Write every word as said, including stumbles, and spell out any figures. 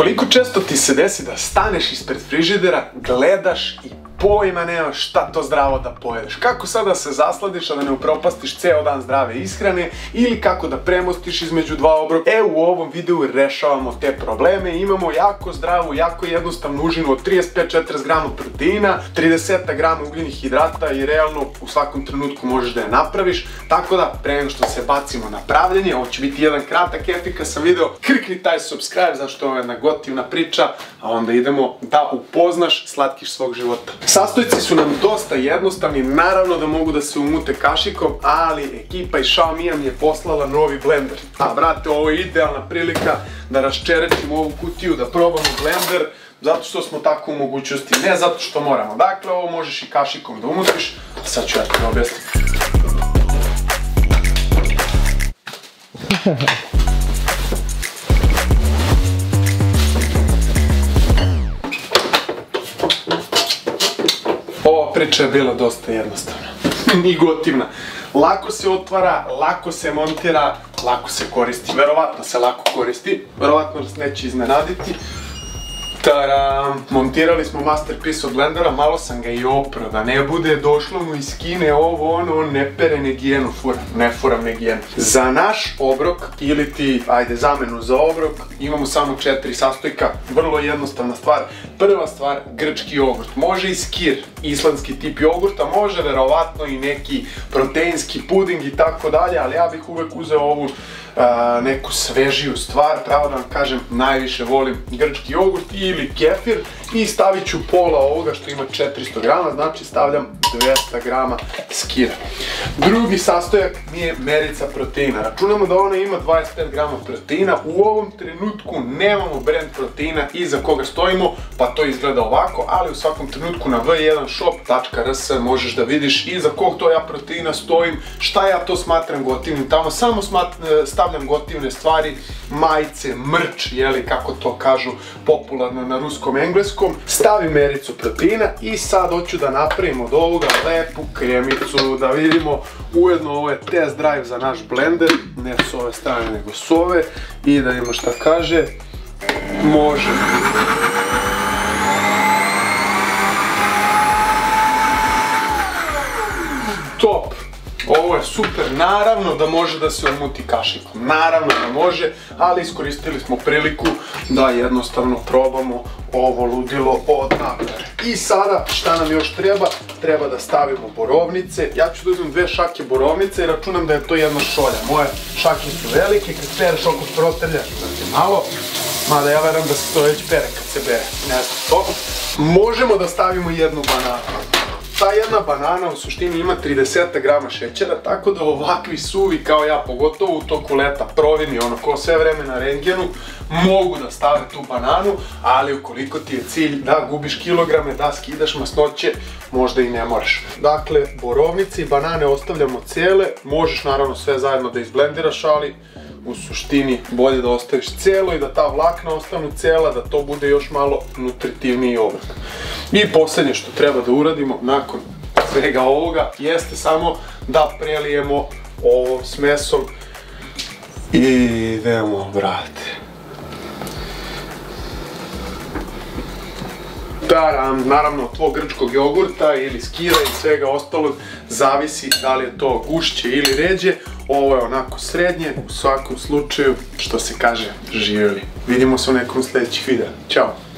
Koliko često ti se desi da staneš ispred frižidera, gledaš i pojma nemaš šta to zdravo da pojedeš? Kako sada se zasladiš, a da ne upropastiš ceo dan zdrave ishrane, ili kako da premostiš između dva obroka? E, u ovom videu rešavamo te probleme. Imamo jako zdravu, jako jednostavnu užinu od trideset pet do četrdeset grama proteina, trideset grama ugljenih hidrata i realno u svakom trenutku možeš da je napraviš. Tako da, pre nego što se bacimo na pravljenje, ovo će biti jedan kratak, efikasan video. Klikni taj subscribe, zašto ovo je jedna gotivna priča, a onda idemo da upoznaš slatkiš svog života. Sastojci su nam dosta jednostavni, naravno da mogu da se umute kašikom, ali ekipa iz Xiaomi mi je poslala novi blender. A brate, ovo je idealna prilika da raščerećimo ovu kutiju, da probamo blender, zato što smo tako u mogućnosti, ne zato što moramo. Dakle, ovo možeš i kašikom da umutiš, a sad ću ja ti objasniti. Ova priča je bila dosta jednostavna i gotivna. Lako se otvara, lako se montira, lako se koristi. Verovatno se lako koristi, verovatno nas neće iznenaditi. Taram! Montirali smo masterpiece od blendera, malo sam ga i oprao, da ne bude došlo mu iz Kine ovo ono, on ne pere negijenu, furam, ne furam negijenu. Za naš obrok, ili ti, ajde, zamenu za obrok, imamo samo četiri sastojka, vrlo jednostavna stvar. Prva stvar, grčki jogurt, može i skir, islandski tip jogurta, može verovatno i neki proteinski puding i tako dalje, ali ja bih uvek uzeo ovu neku svežiju stvar, pravo da vam kažem, najviše volim grčki jogurt ili kefir i stavit ću pola ovoga što ima četiristo grama, znači stavljam dvesta grama skira. Drugi sastojak mi je merica proteina, računamo da ona ima dvadeset pet grama proteina, u ovom trenutku nemamo brend proteina iza koga stojimo, pa to izgleda ovako, ali u svakom trenutku na v jedan shop tačka r s možeš da vidiš iza kog to ja proteina stojim, šta ja to smatram gotivnim, tamo samo stavljam gotivne stvari, majice, mrč, jeli kako to kažu popularno na ruskom engleskom. Stavim mericu proteina i sad hoću da napravim od ovoga lepu kremicu, da vidimo. Ujedno ovo je test drive za naš blender, ne s ove strane nego s ove, i da vidimo šta kaže. Može. Top! Ovo je super, naravno da može da se omuti kašikom, naravno da može, ali iskoristili smo priliku da jednostavno probamo ovo ludilo od napare. I sada šta nam još treba? Treba da stavimo borovnice, ja ću da uzmem dve šake borovnice i računam da je to jedna šolja. Moje šake su velike, kad pereš oko protelja, znači malo, mada ja verujem da se to već pere kad se bere, ne znam to. Možemo da stavimo jednu bananu. Ta jedna banana u suštini ima trideset grama šećera, tako da ovakvi suvi kao ja, pogotovo u toku leta, provini, ono ko sve vreme na rentgenu, mogu da stave tu bananu, ali ukoliko ti je cilj da gubiš kilograme, da skidaš masnoće, možda i ne moraš. Dakle, borovnice i banane ostavljamo cele, možeš naravno sve zajedno da izblendiraš, ali u suštini bolje da ostaviš celo i da ta vlakna ostanu cela, da to bude još malo nutritivniji obrok. I posljednje što treba da uradimo nakon svega ovoga jeste samo da prelijemo ovom smesom i idemo, brate. Taram, naravno od tvog grčkog jogurta ili skira i svega ostalog zavisi da li je to gušće ili ređe. Ovo je onako srednje, u svakom slučaju, što se kaže, živjeli. Vidimo se u nekom sljedećih videa. Ćao!